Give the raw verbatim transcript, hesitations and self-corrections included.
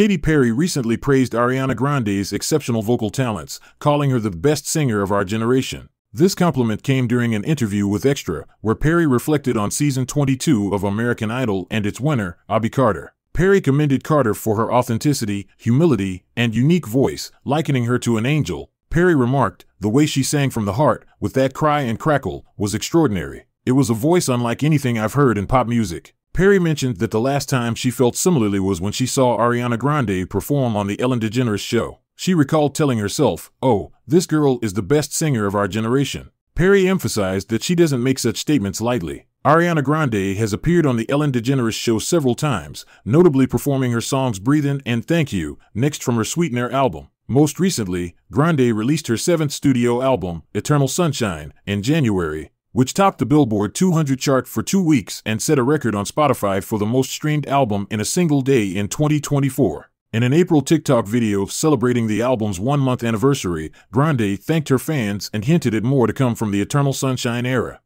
Katy Perry recently praised Ariana Grande's exceptional vocal talents, calling her the best singer of our generation. This compliment came during an interview with Extra, where Perry reflected on season twenty-two of American Idol and its winner, Abi Carter. Perry commended Carter for her authenticity, humility, and unique voice, likening her to an angel. Perry remarked, "The way she sang from the heart, with that cry and crackle, was extraordinary. It was a voice unlike anything I've heard in pop music." Perry mentioned that the last time she felt similarly was when she saw Ariana Grande perform on the Ellen DeGeneres Show. She recalled telling herself, "Oh, this girl is the best singer of our generation." Perry emphasized that she doesn't make such statements lightly. Ariana Grande has appeared on the Ellen DeGeneres Show several times, notably performing her songs Breathin' and Thank You, next from her Sweetener album. Most recently, Grande released her seventh studio album, Eternal Sunshine, in January, which topped the Billboard two hundred chart for two weeks and set a record on Spotify for the most streamed album in a single day in twenty twenty-four. In an April TikTok video celebrating the album's one-month anniversary, Grande thanked her fans and hinted at more to come from the Eternal Sunshine era.